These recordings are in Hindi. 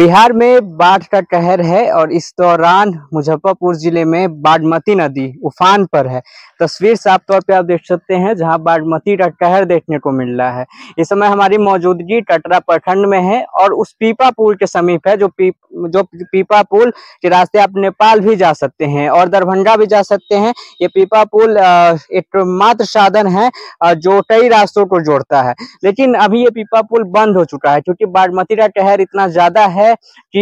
बिहार में बाढ़ का कहर है और इस दौरान मुजफ्फरपुर जिले में बागमती नदी उफान पर है। तस्वीर साफ तौर पे आप देख सकते हैं जहां बागमती का कहर देखने को मिल रहा है। इस समय हमारी मौजूदगी कटरा प्रखंड में है और उस पीपा पुल के समीप है, जो पीपा पुल के रास्ते आप नेपाल भी जा सकते हैं और दरभंगा भी जा सकते हैं। ये पीपा पुल एकमात्र साधन है जो कई रास्तों को जोड़ता है, लेकिन अभी ये पीपा पुल बंद हो चुका है क्योंकि बागमती का कहर इतना ज्यादा है कि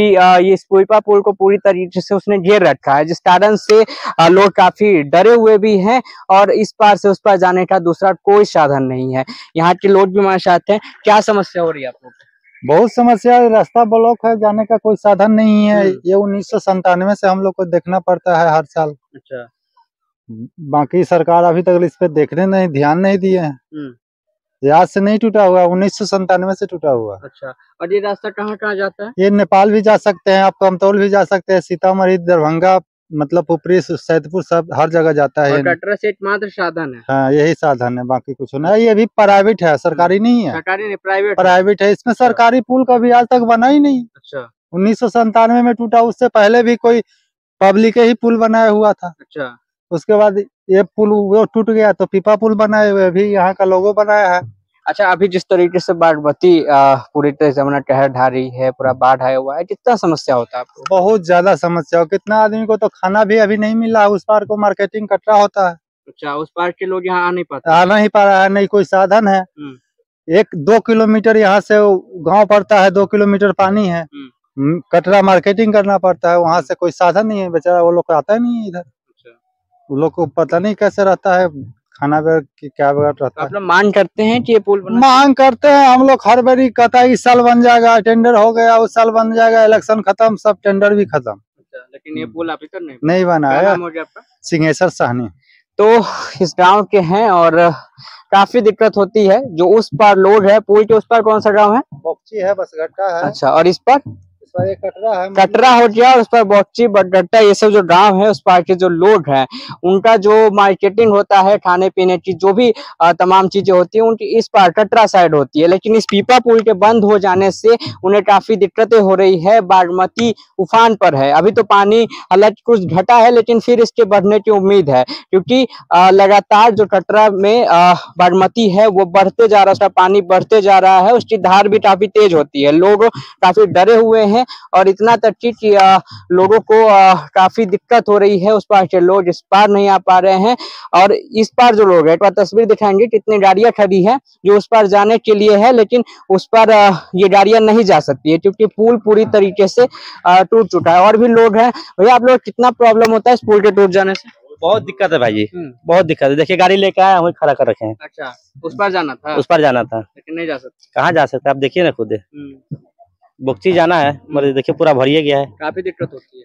ये पीपा पुल को पूरी तरीके से उसने घेर रखा है, जिस कारण से लोग काफी डरे हुए भी हैं और इस पार से उस पार जाने का दूसरा कोई साधन नहीं है। यहाँ के लोग भी हमारे साथ हैं। क्या समस्या हो रही है आप लोग? बहुत समस्या है, रास्ता ब्लॉक है, जाने का कोई साधन नहीं है। ये 1997 से हम लोग को देखना पड़ता है हर साल। अच्छा, बाकी सरकार अभी तक इस पे देखने नहीं, ध्यान नहीं दिए है। आज से नहीं टूटा हुआ, 1997 से टूटा हुआ। अच्छा, और ये रास्ता कहाँ कहाँ जाता है? ये नेपाल भी जा सकते हैं, आप कमतौल भी जा सकते हैं, सीतामढ़ी, दरभंगा, मतलब पुपरी, सैदपुर, सब हर जगह जाता है। कटरा से एकमात्र साधन है। हाँ, यही साधन है, बाकी कुछ ना। ये भी प्राइवेट है, सरकारी नहीं है। सरकारी नहीं, प्राइवेट है। इसमें सरकारी पुल कभी आज तक बना ही नहीं। अच्छा, 1997 में टूटा, उससे पहले भी कोई पब्लिक ही पुल बनाया हुआ था। अच्छा, उसके बाद ये पुल वो टूट गया तो पीपा पुल बनाए हुए अभी यहाँ का लोगो बनाया है। अच्छा, अभी जिस तरीके से बागमती पूरी तरह से अपना कहर ढा रही है, पूरा बाढ़ आया हुआ है, कितना समस्या होता है आपको? बहुत ज्यादा समस्या हो, कितना आदमी को तो खाना भी अभी नहीं मिला, उस पार को मार्केटिंग कटरा होता है। अच्छा, उस पार के लोग यहाँ आ नहीं पा रहा है, नहीं कोई साधन है। 1-2 किलोमीटर यहाँ से गाँव पड़ता है, 2 किलोमीटर पानी है, कटरा मार्केटिंग करना पड़ता है, वहाँ से कोई साधन नहीं है, बेचारा वो लोग आता ही नहीं इधर। उन लोग को पता नहीं कैसे रहता है, खाना वगैरह क्या वगैरह रहता है। आप लोग मांग करते हैं कि ये पुल बना? मांग करते हैं हम लोग हर बारी, कहता है इस साल बन जाएगा, टेंडर हो गया, उस साल बन जाएगा, इलेक्शन खत्म, सब टेंडर भी खत्म। अच्छा, लेकिन ये पुल अभी तक नहीं बना है। सिंघेश्वर साहनी तो इस गाँव के हैं और काफी दिक्कत होती है। जो उस पार लोग है, पुल के उस पार कौन सा गाँव है? बक्ची है, बसगटा है। अच्छा, और इस पर कटरा हो गया और उस पर बक्ची, बटगट्टा, ये सब जो गांव है उस पार के जो लोग हैं, उनका जो मार्केटिंग होता है, खाने पीने की जो भी तमाम चीजें होती हैं, उनकी इस पार कटरा साइड होती है। लेकिन इस पीपा पुल के बंद हो जाने से उन्हें काफी दिक्कतें हो रही है। बागमती उफान पर है, अभी तो पानी हालांकि कुछ घटा है लेकिन फिर इसके बढ़ने की उम्मीद है क्योंकि लगातार जो कटरा में बागमती है वो बढ़ते जा रहा है, उसका पानी बढ़ते जा रहा है, उसकी धार भी काफी तेज होती है। लोग काफी डरे हुए हैं और इतना तक कि लोगों को काफी दिक्कत हो रही है। उस पार के लोग इस पार नहीं आ पा रहे हैं और इस पार जो लोग है, एक बार तस्वीर दिखाएंगे कितनी गाड़ियां खड़ी है जो उस पार जाने के लिए है, लेकिन उस पर ये गाड़ियां नहीं जा सकती है क्योंकि पुल पूरी तरीके से टूट चुका है। और भी लोग हैं। भैया, आप लोग कितना प्रॉब्लम होता है इस पुल के टूट जाने से? बहुत दिक्कत है भाई जी, बहुत दिक्कत है। देखिए, गाड़ी लेके आया, वही खड़ा कर रखे हैं। अच्छा, उस पार जाना था लेकिन नहीं जा सकते। कहाँ जा सकते, आप देखिए ना खुद, बक्ची जाना है, मतलब देखिए पूरा भरिए गया है, काफी दिक्कत होती है।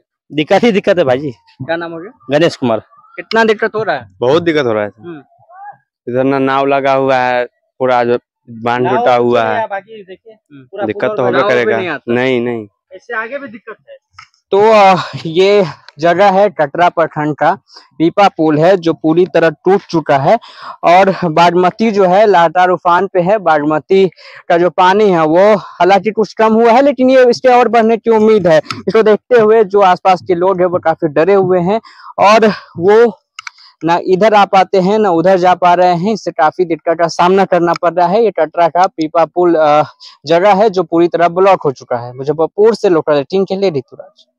दिक्कत है भाई जी। क्या नाम हो गया? गणेश कुमार। कितना दिक्कत हो रहा है? बहुत दिक्कत हो रहा है। इधर ना नाव लगा हुआ है, पूरा जो बांध टूटा हुआ है, दिक्कत तो होगा, करेगा नहीं, इससे आगे भी दिक्कत है। तो ये जगह है कटरा प्रखंड का, पीपा पुल है जो पूरी तरह टूट चुका है और बागमती जो है लगातार उफान पे है। बागमती का जो पानी है वो हालांकि कुछ कम हुआ है लेकिन ये इसके और बढ़ने की उम्मीद है। इसको देखते हुए जो आसपास के लोग हैं वो काफी डरे हुए हैं और वो ना इधर आ पाते हैं ना उधर जा पा रहे हैं। इससे काफी दिक्कत का सामना करना पड़ रहा है। ये कटरा का पीपा पुल जगह है जो पूरी तरह ब्लॉक हो चुका है। मुजफ्फरपुर से लोकल टीम के लिए ऋतुराज।